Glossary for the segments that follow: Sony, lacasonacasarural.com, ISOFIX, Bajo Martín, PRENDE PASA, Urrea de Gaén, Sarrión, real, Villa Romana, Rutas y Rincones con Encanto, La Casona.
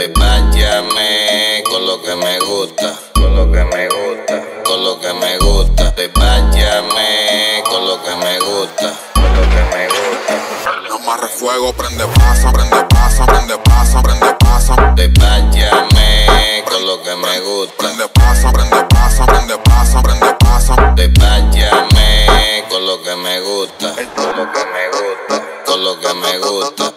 te váyame con lo que me gusta, con lo que me gusta, con lo que me gusta, te váyame con lo que me gusta, con lo que me gusta. No amarre fuego, prende pasa, prende pasa, prende pasa, prende pasa, te váyame con lo que me gusta, prende pasa, prende pasa, prende pasa, prende pasa, te váyame con lo que me gusta, con lo que me gusta, con lo que me gusta.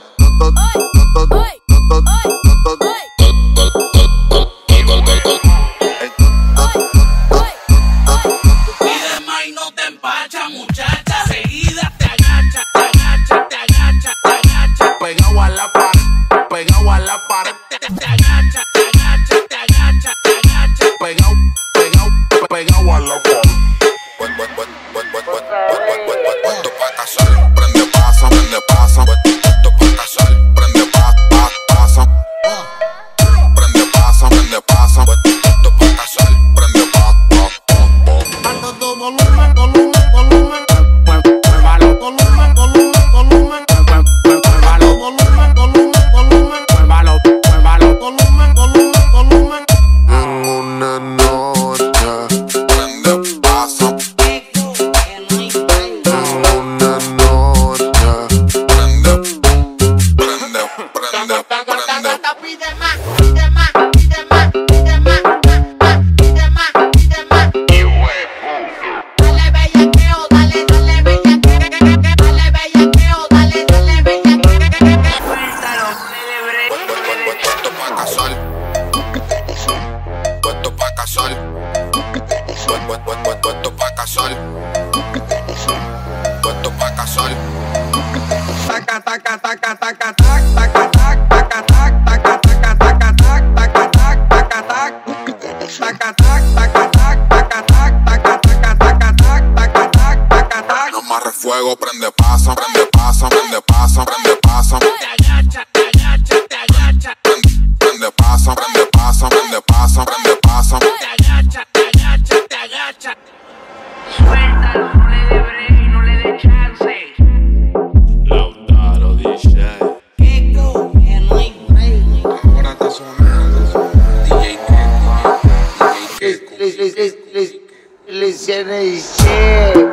Let's get this shit.